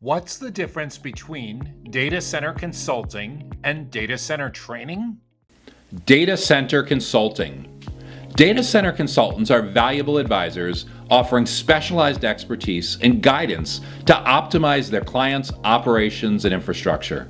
What's the difference between data center consulting and data center training? Data center consulting. Data center consultants are valuable advisors offering specialized expertise and guidance to optimize their clients' operations and infrastructure.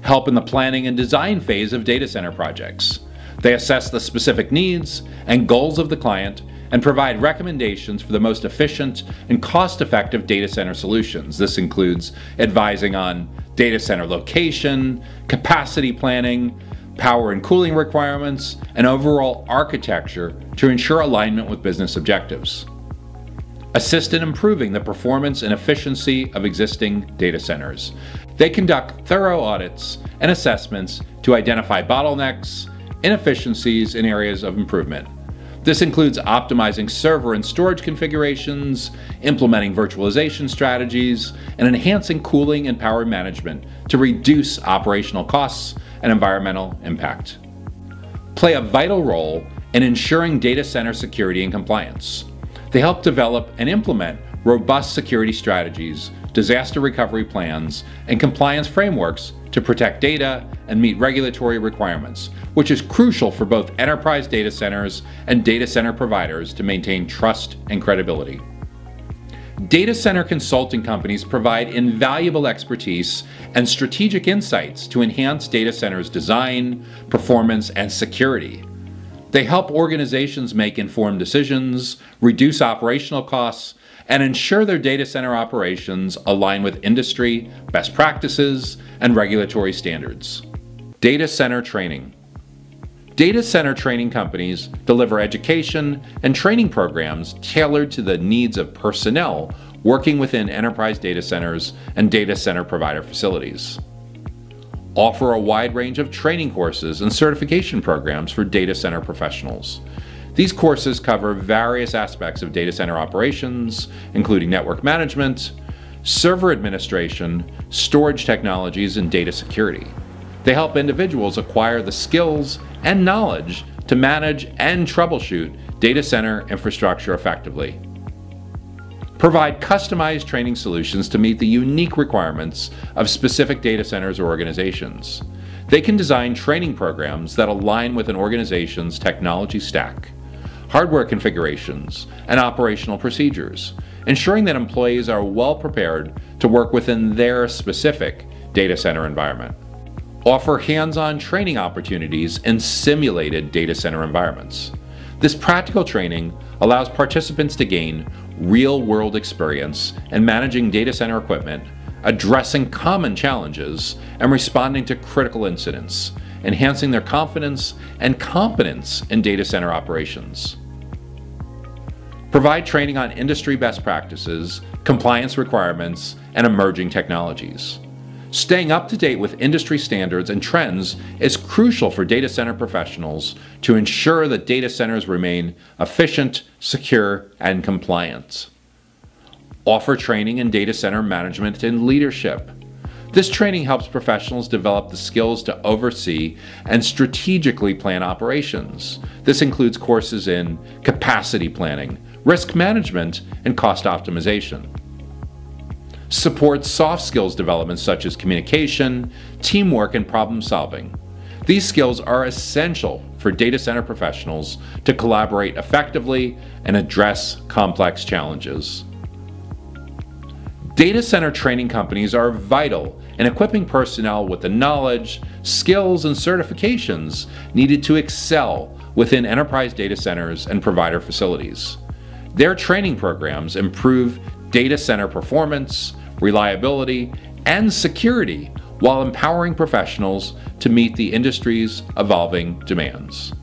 Help in the planning and design phase of data center projects. They assess the specific needs and goals of the client and provide recommendations for the most efficient and cost-effective data center solutions. This includes advising on data center location, capacity planning, power and cooling requirements, and overall architecture to ensure alignment with business objectives. Assist in improving the performance and efficiency of existing data centers. They conduct thorough audits and assessments to identify bottlenecks, inefficiencies, and areas of improvement. This includes optimizing server and storage configurations, implementing virtualization strategies, and enhancing cooling and power management to reduce operational costs and environmental impact. Play a vital role in ensuring data center security and compliance. They help develop and implement robust security strategies, disaster recovery plans, and compliance frameworks to protect data and meet regulatory requirements, which is crucial for both enterprise data centers and data center providers to maintain trust and credibility. Data center consulting companies provide invaluable expertise and strategic insights to enhance data centers' design, performance, and security. They help organizations make informed decisions, reduce operational costs, and ensure their data center operations align with industry best practices and regulatory standards. Data center training. Data center training companies deliver education and training programs tailored to the needs of personnel working within enterprise data centers and data center provider facilities. Offer a wide range of training courses and certification programs for data center professionals. These courses cover various aspects of data center operations, including network management, server administration, storage technologies, and data security. They help individuals acquire the skills and knowledge to manage and troubleshoot data center infrastructure effectively. Provide customized training solutions to meet the unique requirements of specific data centers or organizations. They can design training programs that align with an organization's technology stack, hardware configurations, and operational procedures, ensuring that employees are well prepared to work within their specific data center environment. Offer hands-on training opportunities in simulated data center environments. This practical training allows participants to gain real-world experience in managing data center equipment, addressing common challenges, and responding to critical incidents, enhancing their confidence and competence in data center operations. Provide training on industry best practices, compliance requirements, and emerging technologies. Staying up to date with industry standards and trends is crucial for data center professionals to ensure that data centers remain efficient, secure, and compliant. Offer training in data center management and leadership. This training helps professionals develop the skills to oversee and strategically plan operations. This includes courses in capacity planning, risk management, and cost optimization. Support soft skills development such as communication, teamwork, and problem solving. These skills are essential for data center professionals to collaborate effectively and address complex challenges. Data center training companies are vital in equipping personnel with the knowledge, skills, and certifications needed to excel within enterprise data centers and provider facilities. Their training programs improve data center performance, reliability, and security while empowering professionals to meet the industry's evolving demands.